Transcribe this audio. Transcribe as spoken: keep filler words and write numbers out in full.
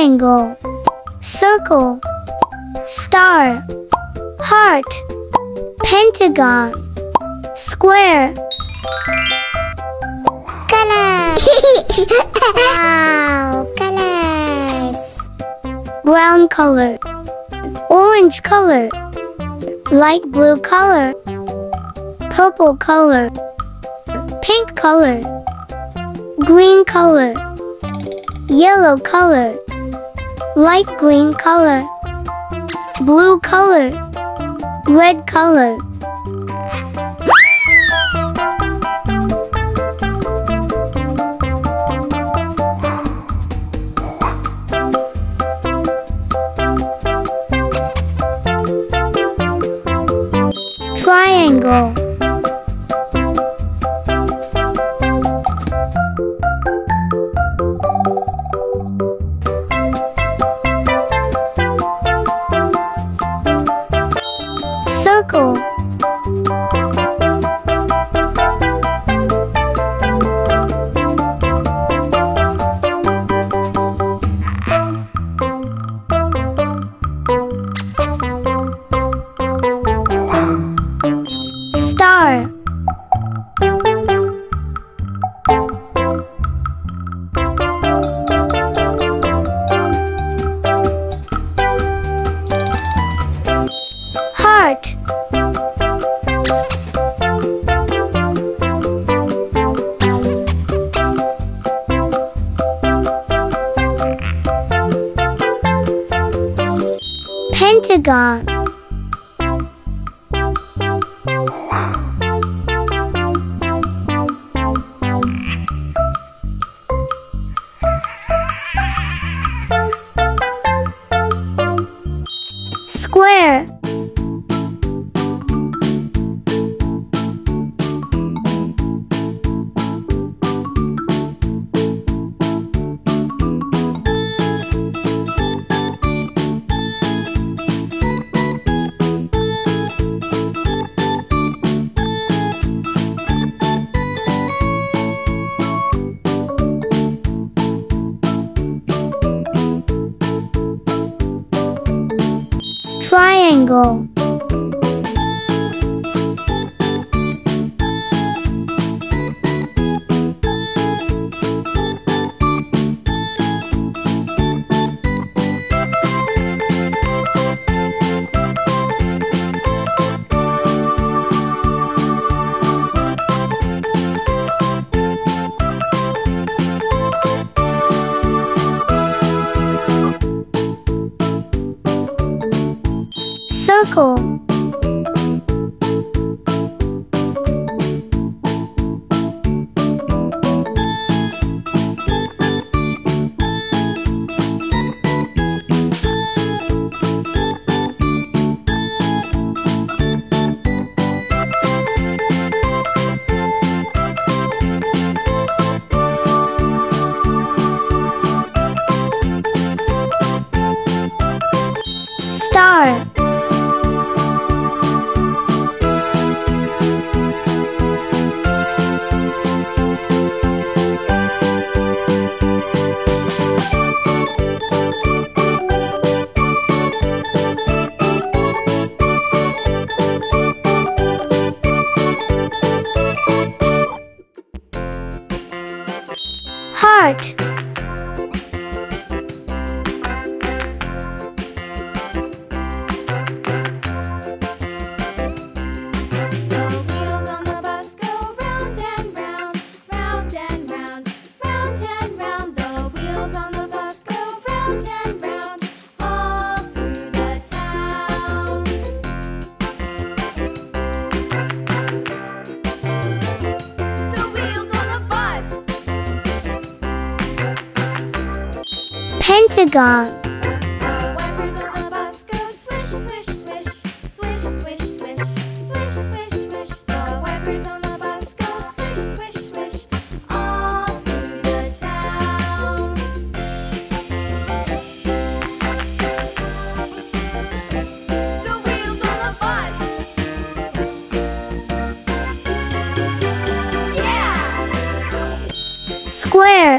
rectangle, circle, star, heart, pentagon, square. Colors. Wow, colors. Brown color, orange color, light blue color, purple color, pink color, green color, yellow color, light green color, blue color, red color. Triangle, circle, star, heart, pentagon, square, triangle, circle, star, heart, pentagon, the wipers on the bus go swish, swish, swish, swish, swish, swish, swish, swish, swish. The wipers on the bus go swish, swish, swish, all through the town. The wheels on the bus. Yeah! Square.